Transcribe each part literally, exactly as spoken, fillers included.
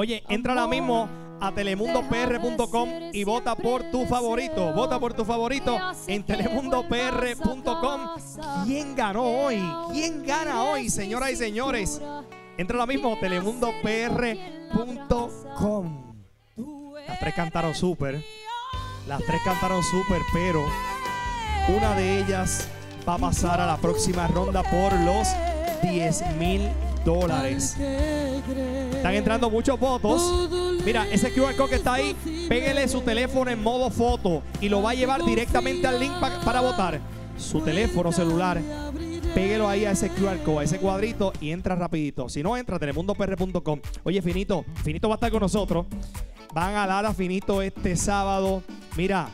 Oye, entra ahora mismo a telemundo p r punto com y vota por tu favorito. Vota por tu favorito en telemundo p r punto com. ¿Quién ganó hoy? ¿Quién gana hoy, señoras y señores? Entra ahora mismo a telemundo p r punto com. Las tres cantaron súper. Las tres cantaron súper, pero una de ellas va a pasar a la próxima ronda por los diez mil dólares. Están entrando muchos votos. Mira, ese Q R code que está ahí, pégale su teléfono en modo foto y lo va a llevar directamente al link pa para votar. Su teléfono celular, péguelo ahí a ese Q R code, a ese cuadrito, y entra rapidito. Si no, entra a telemundo p r punto com. Oye, Finito, Finito va a estar con nosotros. Van a dar a Finito este sábado. Mira,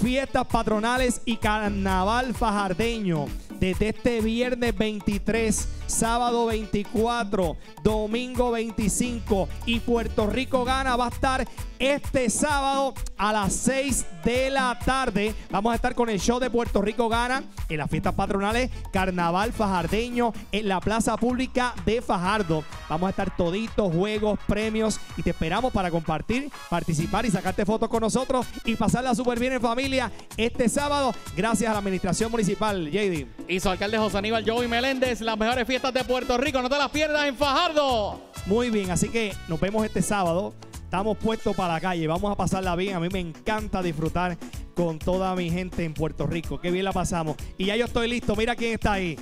fiestas patronales y carnaval fajardeño. Desde este viernes veintitrés, sábado veinticuatro, domingo veinticinco, y Puerto Rico Gana va a estar este sábado a las seis de la tarde. Vamos a estar con el show de Puerto Rico Gana en las fiestas patronales, carnaval fajardeño en la plaza pública de Fajardo. Vamos a estar toditos, juegos, premios, y te esperamos para compartir, participar y sacarte fotos con nosotros y pasarla súper bien en familia este sábado, gracias a la administración municipal, J D. Y su alcalde José Aníbal, Jovi Meléndez, las mejores fiestas de Puerto Rico. No te las pierdas en Fajardo. Muy bien, así que nos vemos este sábado. Estamos puestos para la calle, vamos a pasarla bien. A mí me encanta disfrutar con toda mi gente en Puerto Rico. Qué bien la pasamos. Y ya yo estoy listo, mira quién está ahí.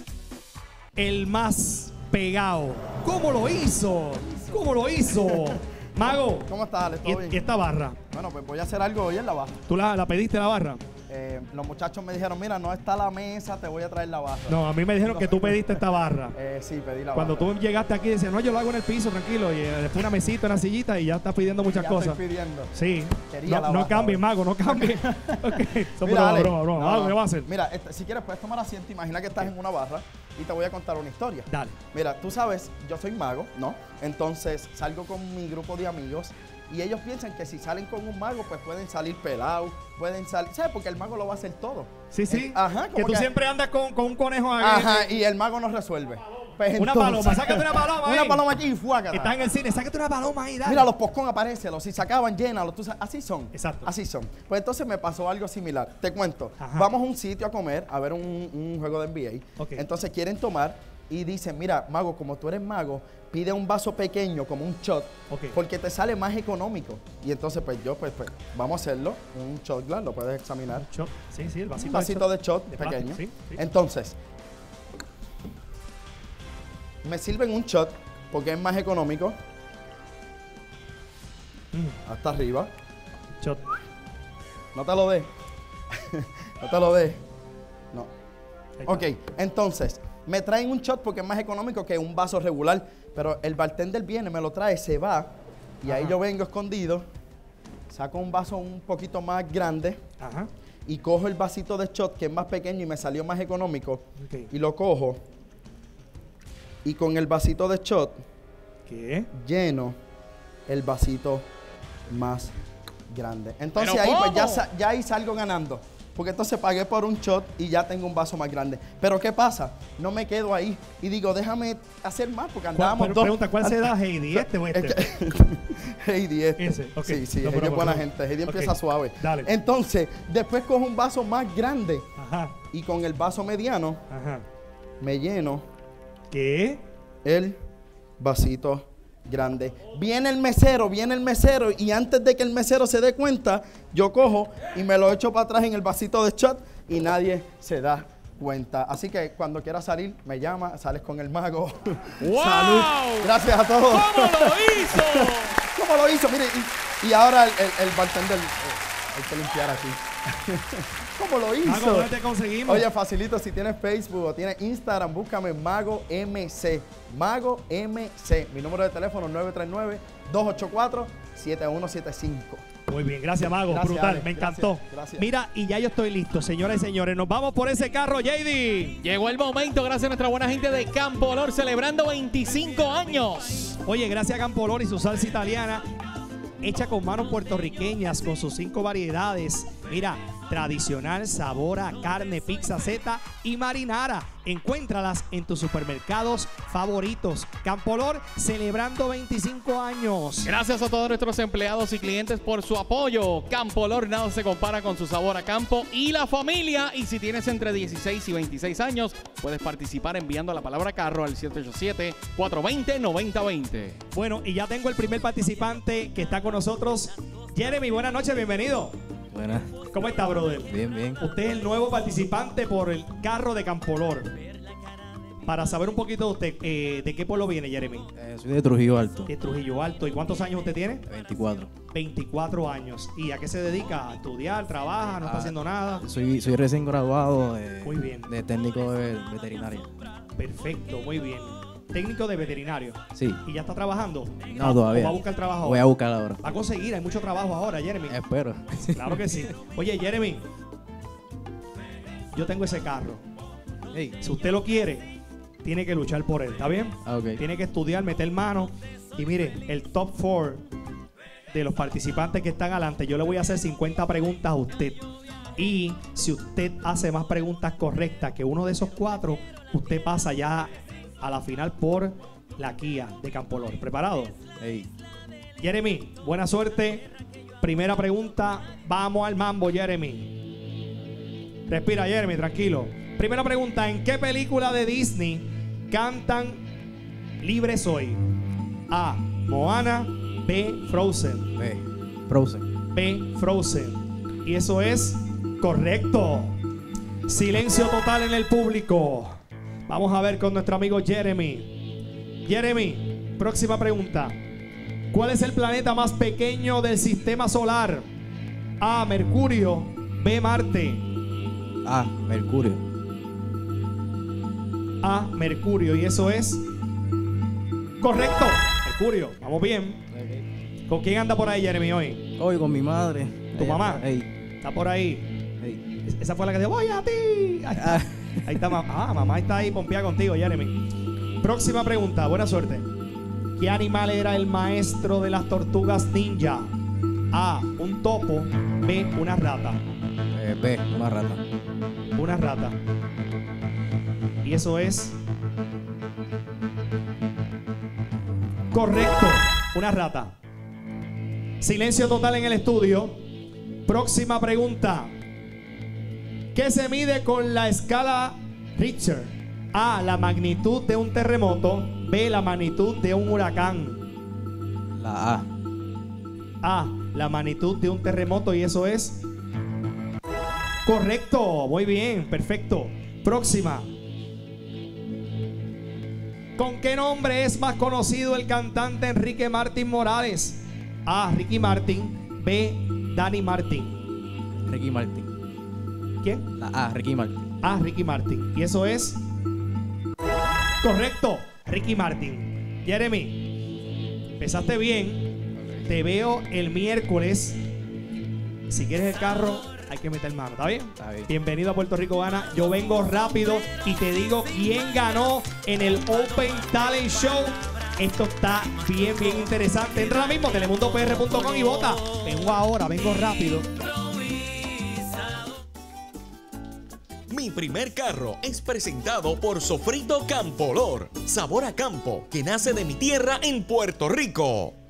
El más pegado. ¿Cómo lo hizo? ¿Cómo lo hizo? Mago. ¿Cómo estás, Alex? ¿Todo bien? ¿Y esta barra? Bueno, pues voy a hacer algo hoy en la barra. ¿Tú la, la pediste, la barra? Eh, los muchachos me dijeron, mira, no está la mesa, te voy a traer la barra. No, a mí me dijeron no, que tú pediste esta barra. Eh, sí, pedí la Cuando barra. Cuando tú llegaste aquí, decías, no, yo lo hago en el piso, tranquilo. Y eh, después una mesita, una sillita, y ya estás pidiendo muchas ya cosas. Estoy pidiendo. Sí. Quería no, no cambies, Mago, no cambies. Okay. Mira, Ale, broma, broma. No, Mago, ¿qué va a hacer? Mira, esta, si quieres puedes tomar asiento. Imagina que estás sí. en una barra y te voy a contar una historia. Dale. Mira, tú sabes, yo soy mago, ¿no? Entonces salgo con mi grupo de amigos. Y ellos piensan que si salen con un mago, pues pueden salir pelados, pueden salir... ¿Sabes? Porque el mago lo va a hacer todo. Sí, sí. El, ajá. Que tú que... siempre andas con, con un conejo ahí. Ajá, y el mago no resuelve. Pues una entonces, paloma, sácate una paloma ahí. Una paloma aquí y fuácate. Está en el cine, sácate una paloma ahí, dale. Mira, los poscón, aparécelos. Si sacaban, llénalos. Tú sabes, así son. Exacto. Así son. Pues entonces me pasó algo similar. Te cuento. Ajá. Vamos a un sitio a comer, a ver un, un juego de N B A. Okay. Entonces quieren tomar... Y dicen, mira, mago, como tú eres mago, pide un vaso pequeño, como un shot, okay, porque te sale más económico. Y entonces, pues yo, pues, pues vamos a hacerlo, un shot glass, lo puedes examinar. Un shot, sí, sí, el vasito, un vasito de shot, de shot de pequeño. Plato, sí, sí. Entonces, me sirven un shot, porque es más económico. Mm. Hasta arriba. Shot. No te lo dé. No te lo dé. No. Ok, entonces... Me traen un shot porque es más económico que un vaso regular, pero el bartender viene, me lo trae, se va, y ajá, ahí yo vengo escondido, saco un vaso un poquito más grande, ajá, y cojo el vasito de shot que es más pequeño y me salió más económico, okay, y lo cojo, y con el vasito de shot, ¿qué? Lleno el vasito más grande. Entonces ahí, pues, ya, ya ahí salgo ganando. Porque entonces pagué por un shot y ya tengo un vaso más grande. Pero ¿qué pasa? No me quedo ahí. Y digo, déjame hacer más porque andábamos dos. Pregunta, ¿cuál se da? ¿Heidi este o este? Heidi este. Ese, okay. Sí, sí, no, Heidi es buena no. gente. Heidi okay. empieza suave. Dale. Entonces, después cojo un vaso más grande. Ajá. Y con el vaso mediano, ajá, me lleno. ¿Qué? El vasito grande. Viene el mesero, viene el mesero y antes de que el mesero se dé cuenta, yo cojo y me lo echo para atrás en el vasito de shot y nadie se da cuenta. Así que cuando quieras salir, me llama, sales con el mago. ¡Wow! Salud. Gracias a todos. ¿Cómo lo hizo? ¿Cómo lo hizo? Mire, y, y ahora el, el, el bartender, hay que limpiar aquí. ¿Cómo lo hizo? Mago, ¿dónde te conseguimos? Oye, facilito, si tienes Facebook o tienes Instagram, búscame Mago M C. Mago M C. Mi número de teléfono nueve tres nueve, dos ocho cuatro, siete uno siete cinco. Muy bien, gracias, Mago. Gracias, brutal, Alex, me encantó. Gracias, gracias. Mira, y ya yo estoy listo, señoras y señores. Nos vamos por ese carro, J D. Llegó el momento, gracias a nuestra buena gente de Campolor, celebrando veinticinco años. Oye, gracias a Campolor y su salsa italiana, hecha con manos puertorriqueñas, con sus cinco variedades. Mira, tradicional, sabor a carne, pizza Z y marinara. Encuéntralas en tus supermercados favoritos. Campolor, celebrando veinticinco años. Gracias a todos nuestros empleados y clientes por su apoyo. Campolor, nada se compara con su sabor a campo y la familia. Y si tienes entre dieciséis y veintiséis años, puedes participar enviando la palabra carro al siete ocho siete, cuatro dos cero, nueve cero dos cero. Bueno, y ya tengo el primer participante que está con nosotros. Jeremy, buenas noches, bienvenido. Buenas. ¿Cómo está, brother? Bien, bien. Usted es el nuevo participante por el carro de Campolor. Para saber un poquito de usted, eh, ¿de qué pueblo viene, Jeremy? Eh, soy de Trujillo Alto. De Trujillo Alto. ¿Y cuántos años usted tiene? veinticuatro. veinticuatro años. ¿Y a qué se dedica? ¿A estudiar? ¿Trabaja? ¿No ah, está haciendo nada? Soy, soy recién graduado de, muy bien. de técnico de veterinario. Perfecto, muy bien. Técnico de veterinario. Sí. ¿Y ya está trabajando? No, todavía. ¿O va a buscar trabajo ahora? Voy a buscar ahora. ¿Va a conseguir? Hay mucho trabajo ahora, Jeremy. Espero. Claro que sí. Oye, Jeremy, yo tengo ese carro. Hey. Si usted lo quiere, tiene que luchar por él, ¿está bien? Ah, okay. Tiene que estudiar, meter mano. Y mire, el top four de los participantes que están adelante, yo le voy a hacer cincuenta preguntas a usted. Y si usted hace más preguntas correctas que uno de esos cuatro, usted pasa ya a la final por la Kia de Campolor. ¿Preparado? Hey. Jeremy, buena suerte. Primera pregunta. Vamos al mambo, Jeremy. Respira, Jeremy, tranquilo. Primera pregunta. ¿En qué película de Disney cantan Libre Soy? A. Moana. B. Frozen. B. Frozen. B. Frozen. Y eso es correcto. Silencio total en el público. Vamos a ver con nuestro amigo Jeremy. Jeremy, próxima pregunta. ¿Cuál es el planeta más pequeño del sistema solar? A. Mercurio. B. Marte. A. Mercurio. A. Mercurio. Y eso es correcto. Mercurio. Vamos bien. Okay. ¿Con quién anda por ahí, Jeremy, hoy? Hoy con mi madre. ¿Tu ella, mamá? Ey. Está por ahí. Ey. Esa fue la que dijo, voy a ti. Ay, ah. Ahí está mamá. Ah, mamá está ahí pompeada contigo, Jeremy. Próxima pregunta. Buena suerte. ¿Qué animal era el maestro de las tortugas ninja? A. Un topo. B. Una rata. Eh, B. Una rata. Una rata. Y eso es correcto. Una rata. Silencio total en el estudio. Próxima pregunta. ¿Qué se mide con la escala Richter? A. La magnitud de un terremoto. B. La magnitud de un huracán. La A. A. La magnitud de un terremoto. Y eso es correcto. Muy bien. Perfecto. Próxima. ¿Con qué nombre es más conocido el cantante Enrique Martín Morales? A. Ricky Martín. B. Danny Martín. Ricky Martín. ¿Quién? La A, Ricky Martín. A, Ricky Martín. Y eso es correcto, Ricky Martín. Jeremy, empezaste bien. Te veo el miércoles. Si quieres el carro, hay que meter mano, ¿está bien? Está bien. Bienvenido a Puerto Rico Gana. Yo vengo rápido y te digo quién ganó en el Open Talent Show. Esto está bien, bien interesante. Entra ahora mismo, telemundo p r punto com y vota. Vengo ahora, vengo rápido. Mi primer carro es presentado por Sofrito Campolor, sabor a campo que nace de mi tierra en Puerto Rico.